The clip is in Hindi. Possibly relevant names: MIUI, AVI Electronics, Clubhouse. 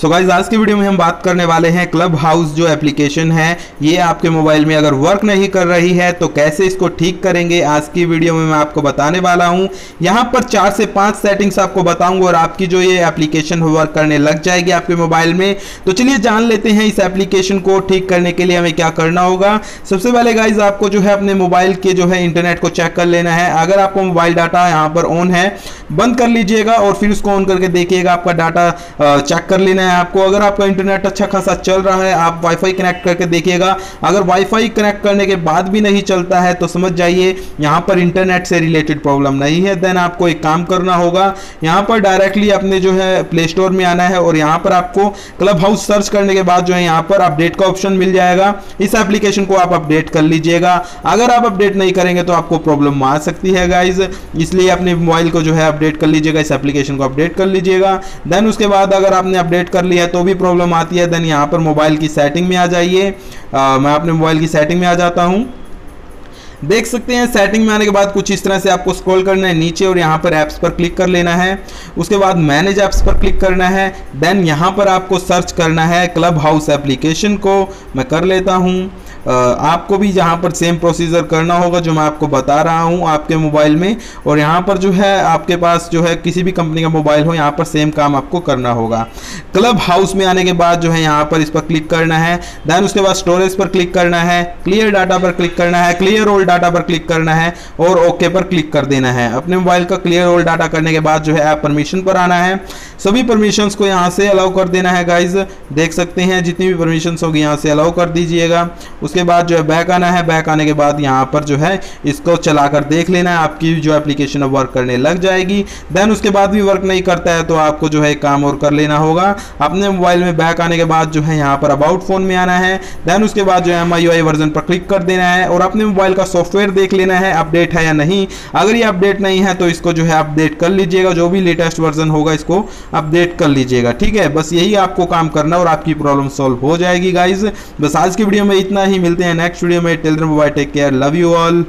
सो गाइज आज की वीडियो में हम बात करने वाले हैं क्लब हाउस जो एप्लीकेशन है ये आपके मोबाइल में अगर वर्क नहीं कर रही है तो कैसे इसको ठीक करेंगे आज की वीडियो में मैं आपको बताने वाला हूँ। यहाँ पर 4 से 5 सेटिंग्स आपको बताऊँगा और आपकी जो ये एप्लीकेशन वर्क करने लग जाएगी आपके मोबाइल में। तो चलिए जान लेते हैं इस एप्लीकेशन को ठीक करने के लिए हमें क्या करना होगा। सबसे पहले गाइज आपको जो है अपने मोबाइल के जो है इंटरनेट को चेक कर लेना है। अगर आपको मोबाइल डाटा यहाँ पर ऑन है बंद कर लीजिएगा और फिर उसको ऑन करके देखिएगा, आपका डाटा चेक कर लेना है आपको। अगर आपका इंटरनेट अच्छा खासा चल रहा है आप वाईफाई कनेक्ट करके देखिएगा, अगर वाईफाई कनेक्ट करने के बाद भी नहीं चलता है तो समझ जाइए यहाँ पर इंटरनेट से रिलेटेड प्रॉब्लम नहीं है। देन आपको एक काम करना होगा, यहाँ पर डायरेक्टली अपने जो है प्ले स्टोर में आना है और यहाँ पर आपको क्लब हाउस सर्च करने के बाद जो है यहाँ पर अपडेट का ऑप्शन मिल जाएगा। इस एप्लीकेशन को आप अपडेट कर लीजिएगा। अगर आप अपडेट नहीं करेंगे तो आपको प्रॉब्लम आ सकती है गाइज, इसलिए अपने मोबाइल को जो है अपडेट कर लीजिएगा, इस एप्लीकेशन को अपडेट कर लीजिएगा। देन उसके बाद अगर आपने अपडेट कर लिया तो भी प्रॉब्लम आती है। देन यहाँ पर मोबाइल की सेटिंग में आ जाइए। मैं अपने मोबाइल की सेटिंग में आ जाता हूँ। देख सकते हैं सेटिंग में आने के बाद कुछ इस तरह से आपको स्क्रॉल करना है नीचे और यहाँ पर ऐप्स पर क्लिक कर लेना है। उसके बाद मैनेज ऐप्स पर क्लिक करना है। देन यहाँ पर आपको सर्च करना है क्लब हाउस एप्लीकेशन को, मैं कर लेता हूँ। आपको भी यहाँ पर सेम प्रोसीजर करना होगा जो मैं आपको बता रहा हूँ आपके मोबाइल में, और यहाँ पर जो है आपके पास जो है किसी भी कंपनी का मोबाइल हो यहाँ पर सेम काम आपको करना होगा। क्लब हाउस में आने के बाद जो है यहाँ पर इस पर क्लिक करना है। देन उसके बाद स्टोरेज पर क्लिक करना है, क्लियर डाटा पर क्लिक करना है, क्लियर ऑल डाटा पर क्लिक करना है और ओके पर क्लिक कर देना है। अपने मोबाइल का क्लियर ऑल डाटा करने के बाद जो है ऐप परमिशन पर आना है, सभी परमिशंस को यहाँ से अलाउ कर देना है गाइज। देख सकते हैं जितनी भी परमिशंस होगी यहाँ से अलाउ कर दीजिएगा। उसके बाद जो है बैक आना है। बैक आने के बाद यहाँ पर जो है इसको चलाकर देख लेना है, आपकी जो एप्लीकेशन अब वर्क करने लग जाएगी। देन उसके बाद भी वर्क नहीं करता है तो आपको जो है एक काम और कर लेना होगा, अपने मोबाइल में बैक आने के बाद जो है यहाँ पर अबाउट फोन में आना है। देन उसके बाद जो है MIUI वर्जन पर क्लिक कर देना है और अपने मोबाइल का सॉफ्टवेयर देख लेना है अपडेट है या नहीं। अगर ये अपडेट नहीं है तो इसको जो है अपडेट कर लीजिएगा, जो भी लेटेस्ट वर्जन होगा इसको अपडेट कर लीजिएगा। ठीक है, बस यही आपको काम करना और आपकी प्रॉब्लम सॉल्व हो जाएगी गाइज। बस आज की वीडियो में इतना ही, मिलते हैं नेक्स्ट वीडियो में। Till then bye, take care, love you all.